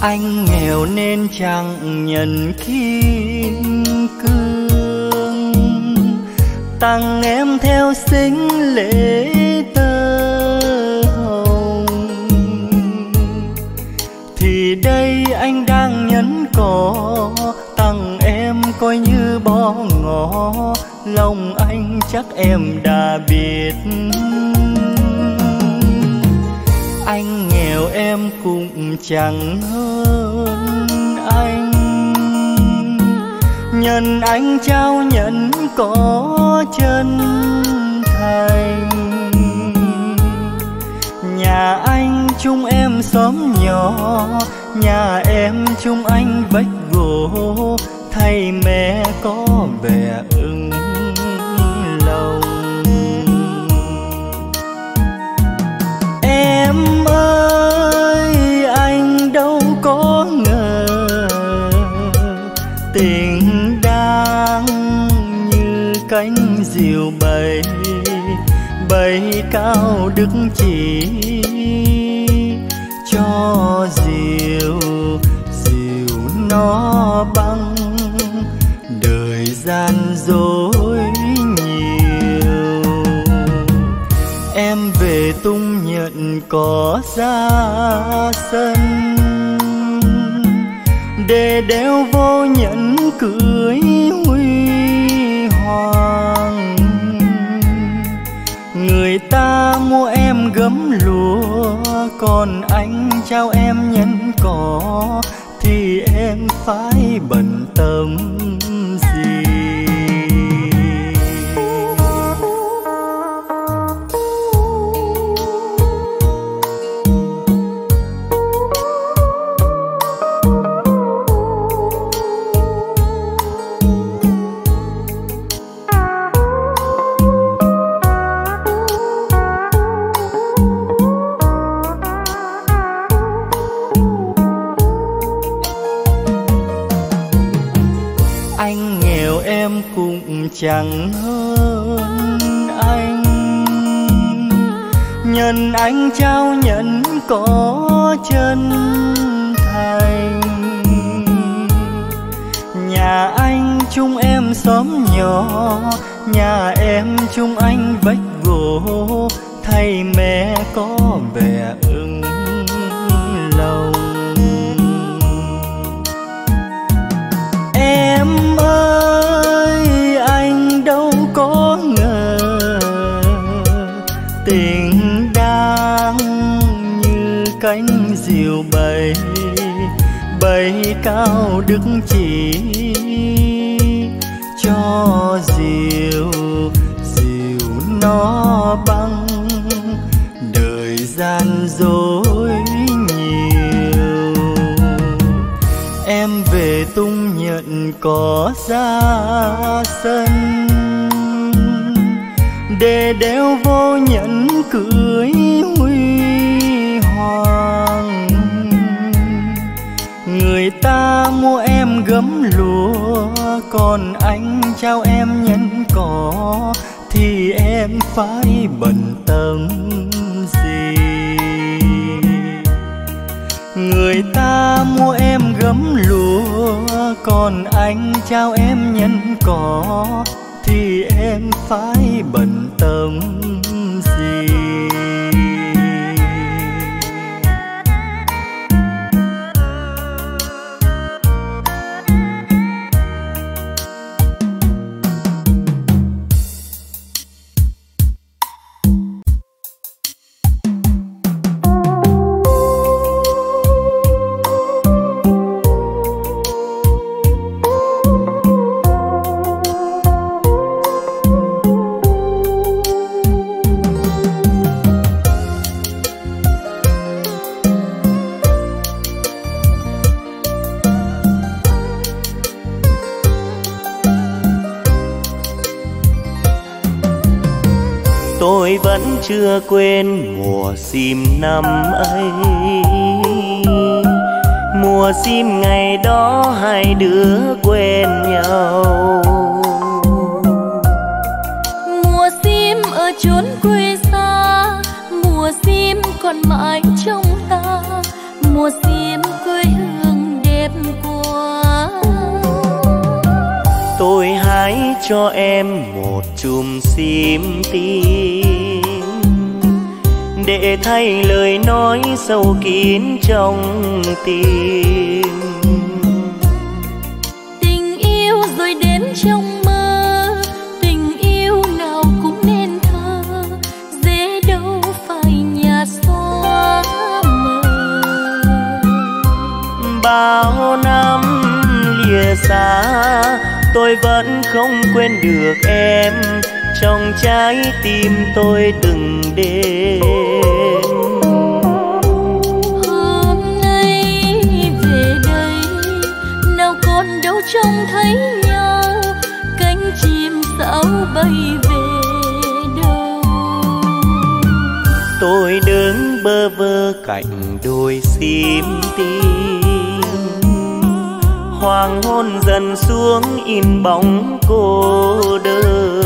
Anh nghèo nên chẳng nhận kim cương, tặng em theo xính lễ tơ hồng. Thì đây anh đang nhẫn cỏ, tặng em coi như bó ngỏ. Lòng anh chắc em đã biết, anh nghèo em cũng chẳng hơn anh. Nhân anh trao nhận có chân thành, nhà anh chung em xóm nhỏ, nhà em chung anh vách gỗ, thay mẹ có bè ưng lòng. Em ơi anh đâu có ngờ, tình đang như cánh diều bay, bay cao đức chỉ cho diều, diều nó băng. Thời gian dối nhiều, em về tung nhận có ra sân, để đeo vô nhẫn cưới huy hoàng. Người ta mua em gấm lúa, còn anh trao em nhẫn cỏ, thì em phải bận tâm. Chẳng hơn anh, nhân anh trao nhận có chân thành, nhà anh chung em xóm nhỏ, nhà em chung anh vách gỗ, thầy mẹ có bè ưng lòng. Em ơi anh đâu có ngờ, tình đang như cánh diều bay, bay cao đức chỉ cho diều, diều nó băng. Đời gian dối nhiều, em về tung nhận có ra sân, để đeo vô nhẫn cưới huy hoàng. Người ta mua em gấm lúa, còn anh trao em nhẫn cỏ, thì em phải bận tâm gì. Người ta mua em gấm lúa, còn anh trao em nhẫn cỏ, thì em phải bận tâm gì. Tôi vẫn chưa quên mùa sim năm ấy, mùa sim ngày đó hai đứa quen nhau. Mùa sim ở chốn quê xa, mùa sim còn mãi trong ta, mùa sim quê hương. cho em một chùm sim tím để thay lời nói sâu kín trong tim. Tình yêu rồi đến trong mơ, tình yêu nào cũng nên thơ, dễ đâu phải nhà xóa mờ. Bao năm lìa xa, tôi vẫn không quên được em trong trái tim tôi từng đêm. Hôm nay về đây, nào còn đâu trông thấy nhau, cánh chim sáo bay về đâu. Tôi đứng bơ vơ cạnh đôi sim tím, hoàng hôn dần xuống in bóng cô đơn.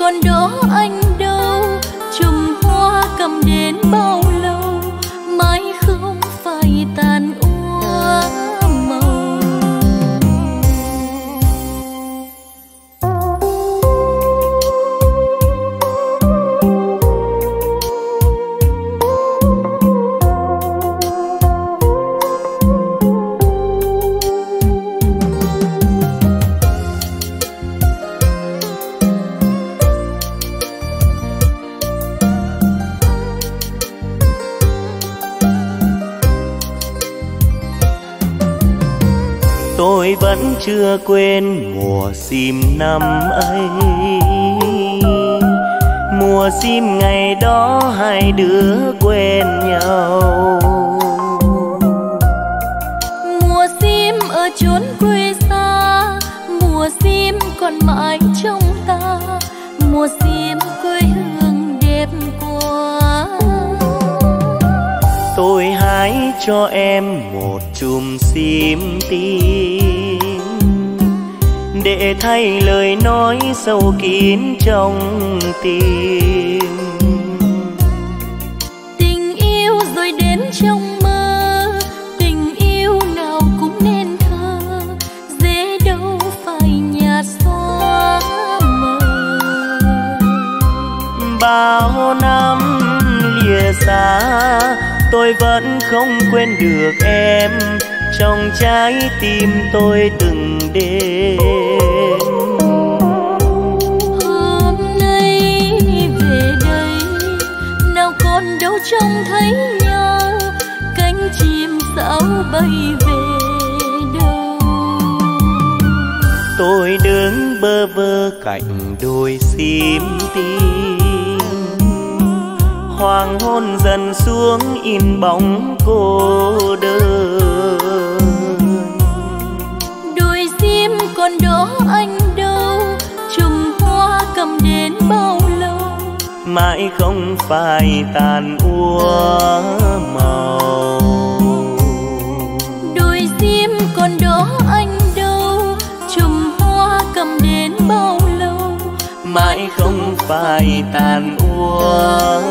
Còn đó anh đâu, chùm hoa cầm đến bao lâu, mãi không phải tàn úa màu. Tôi vẫn chưa quên mùa sim năm ấy, mùa sim ngày đó hai đứa quen nhau. Mùa sim ở chốn quê xa, mùa sim còn mãi trong ta, mùa sim quê hương đẹp quá. Tôi hái cho em một chùm sim tím để thay lời nói sâu kín trong tim. Tình yêu rồi đến trong mơ, tình yêu nào cũng nên thơ, dễ đâu phải nhà xóa mờ. Bao năm lìa xa, tôi vẫn không quên được em trong trái tim tôi từng đêm. Hôm nay về đây, nào còn đâu trông thấy nhau, cánh chim sáo bay về đâu. Tôi đứng bơ vơ cạnh đôi sim tím, hoàng hôn dần xuống in bóng cô đơn. Đôi sim còn đó anh đâu, chùm hoa cầm đến bao lâu, mãi không phai tàn úa màu. Đôi sim còn đó anh đâu, chùm hoa cầm đến bao lâu, mãi không phai tàn úa.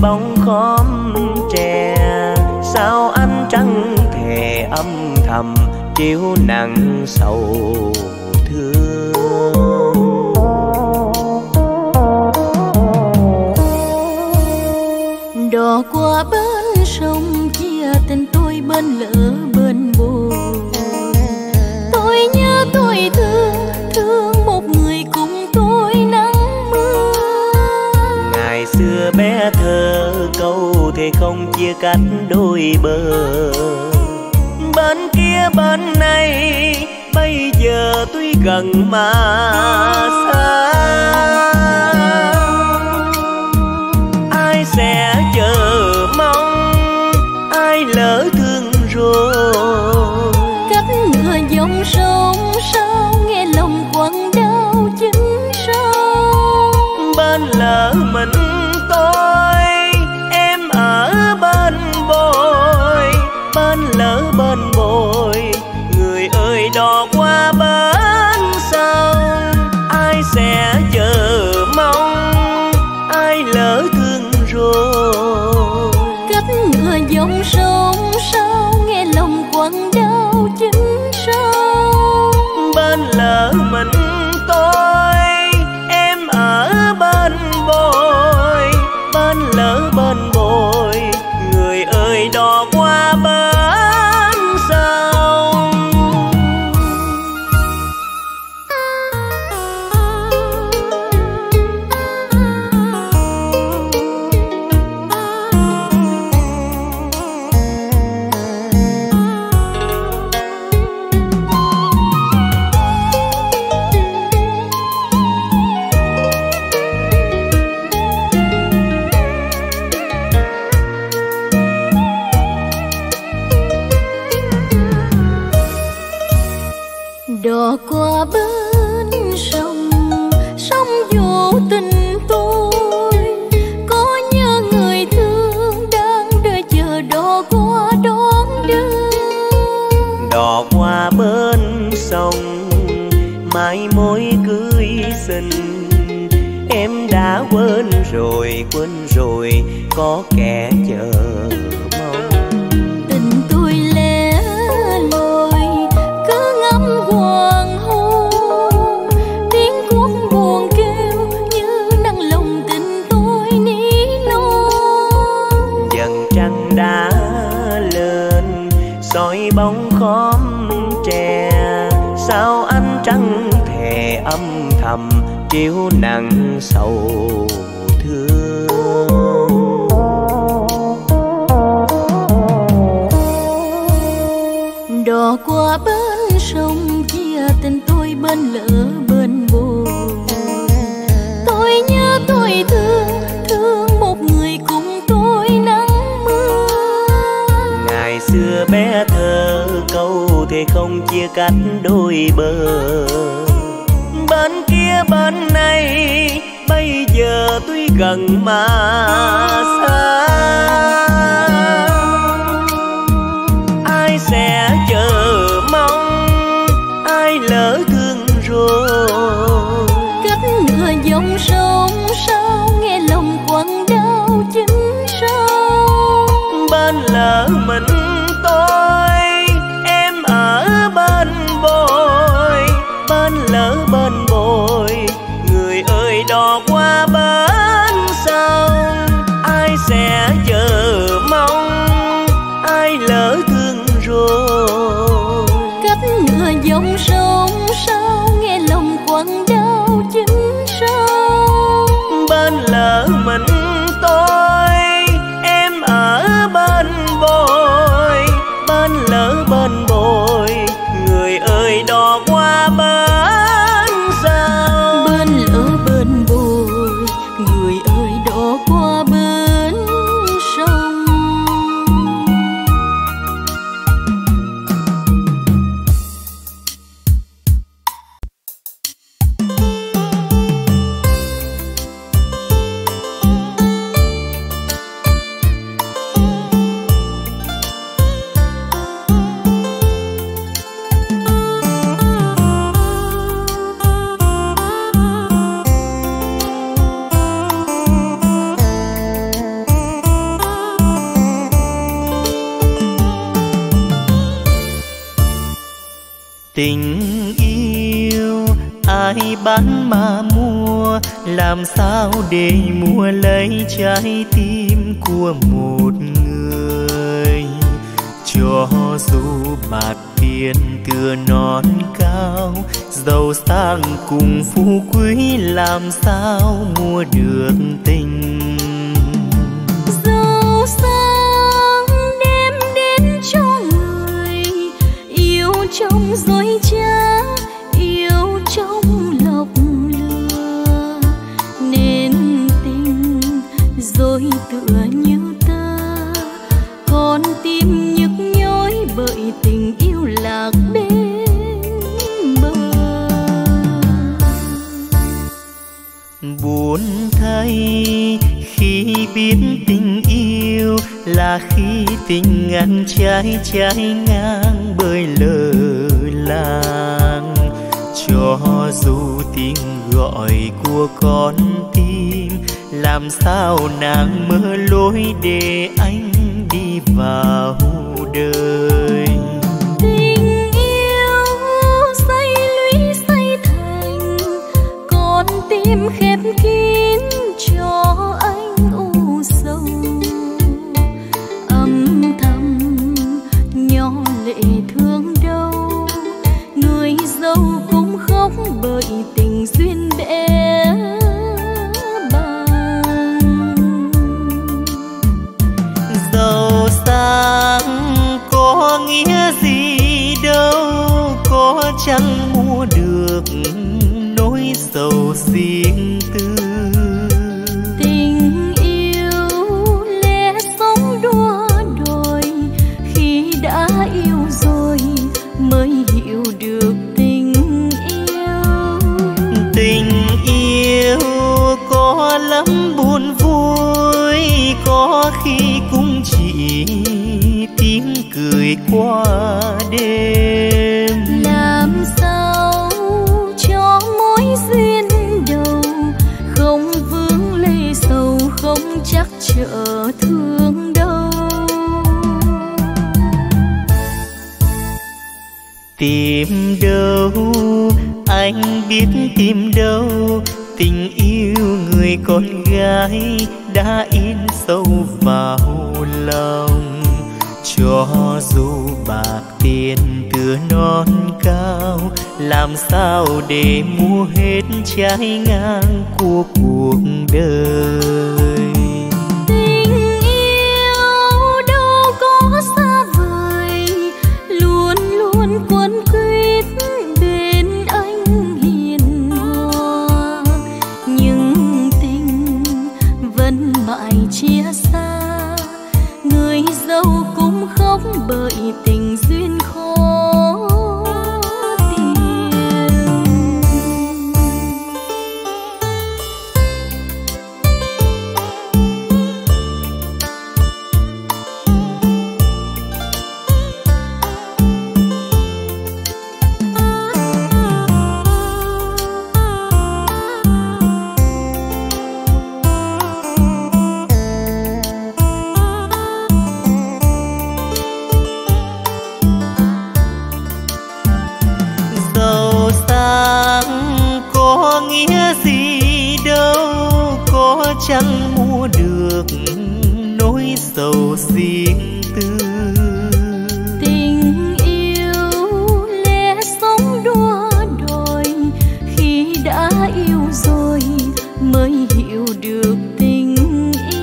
Bóng khóm tre chiếu nặng sầu thương. Đò qua bên sông chia tình tôi bên lỡ bên buồn. Tôi nhớ tôi thương, thương một người cùng tôi nắng mưa. Ngày xưa bé thơ câu thề không chia cách đôi bờ. Bên kia bên này bây giờ tuy gần mà xa. Ai sẽ chờ mong, ai lỡ thương rồi. Cách nửa dòng sông sao nghe lòng quặn đau chính sao. Bên lỡ mình tôi, em ở bên bồi. Bên lỡ bên bồi, người ơi đò qua bên sau. Ai sẽ chờ mong, ai lỡ thương rồi. Cách nửa dòng sông sao nghe lòng quặn đau chính sao. Bên lỡ mình tôi, em ở bên bồi. Bên lỡ bên bồi, người ơi đò qua bên. Đò qua bên sông, sông vô tình tôi. Có nhớ người thương đang đợi chờ đò qua đón đưa. Đò qua bên sông, mai mối cưới xin. Em đã quên rồi có kẻ chờ. Soi bóng khóm tre, sao ánh trăng thề âm thầm chiếu nặng sầu thương. Đò qua bên sông chia tình tôi bên lỡ bên buồn. Tôi nhớ tôi thương, thương một người cùng tôi nắng mưa. Ngày xưa bé thơ câu thề không chia cách đôi bờ. Bên kia bên này bây giờ tuy gần mà xa. Ai sẽ chờ mong, ai lỡ thương rồi. Cách nửa dòng sông sao nghe lòng quặn đau chính sao. Bên lỡ mình tôi, em ở bên bồi. Bên lỡ bên bồi, người ơi đò qua bên sau. Ai sẽ chờ mong, ai lỡ thương rồi. Cách nửa dòng sông sao nghe lòng quặn đau chính sao. Bên lỡ mình tôi, em ở bên bồi. Bên lỡ bên bồi, người ơi đò qua bên sao. Bên lỡ bên bồi, Tình yêu ai bán mà mua, làm sao để mua lấy trái tim của một người. Cho dù bạc tiền thừa non cao, giàu sang cùng phú quý, làm sao mua được tình. Giàu sang đem đến cho người, yêu trong dối trá, yêu trong lọc lừa, nên tình dối tựa như tơ, con tim nhức nhối bởi tình yêu lạc bên bờ. Buồn thay khi biết tình yêu là khi tình ngang trái, trái ngang bơi lờ làng. Cho dù tiếng gọi của con tim, làm sao nàng mơ lối để anh đi vào đời. Tình yêu say lũy say thành, con tim khép kín cho anh u sầu. Âm thầm nhỏ lệ thương đau, người dâu cũng khóc bởi tình duyên bé. Giàu sang có nghĩa gì đâu, có chẳng mua được nỗi sầu riêng tư. Tình yêu lẽ sống đua đòi, khi đã yêu rồi mới hiểu được tình yêu. Tình yêu có lắm buồn vui, có khi cũng chỉ tiếng cười qua đêm. Làm sao cho mối duyên đầu không vướng lê sầu, không chắc trở thương đâu. Tìm đâu anh biết tìm đâu, tình yêu người con gái đã in sâu vào lòng. Cho dù bạc tiền thừa non cao, làm sao để mua hết trái ngang của cuộc đời. Tình yêu đâu có xa vời, luôn luôn quấn quýt bên anh hiền hòa. Nhưng tình vẫn mãi chia xa, người dâu cũng khóc bởi tình duyên khó tìm. Có nghĩa gì đâu, có chẳng mua được nỗi sầu riêng tư. Tình yêu lẽ sống đua đòi, khi đã yêu rồi mới hiểu được tình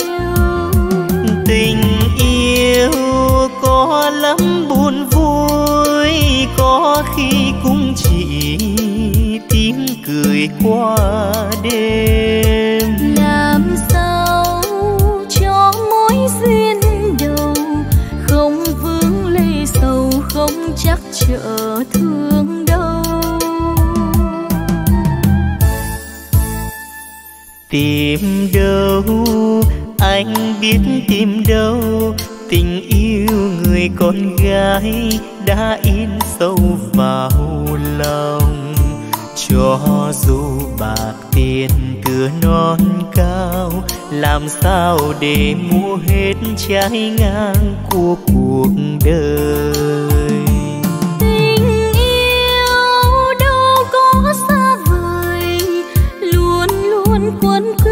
yêu. Tình yêu có lắm buồn vui, có khi cũng chỉ tiếng cười qua đêm. Làm sao cho mối duyên đầu không vướng lê sầu, không chắc trở thương đâu. Tìm đâu anh biết tìm đâu, tình yêu người con gái đã in sâu vào lòng. Cho dù bạc tiền thừa non cao, làm sao để mua hết trái ngang của cuộc đời. Tình yêu muốn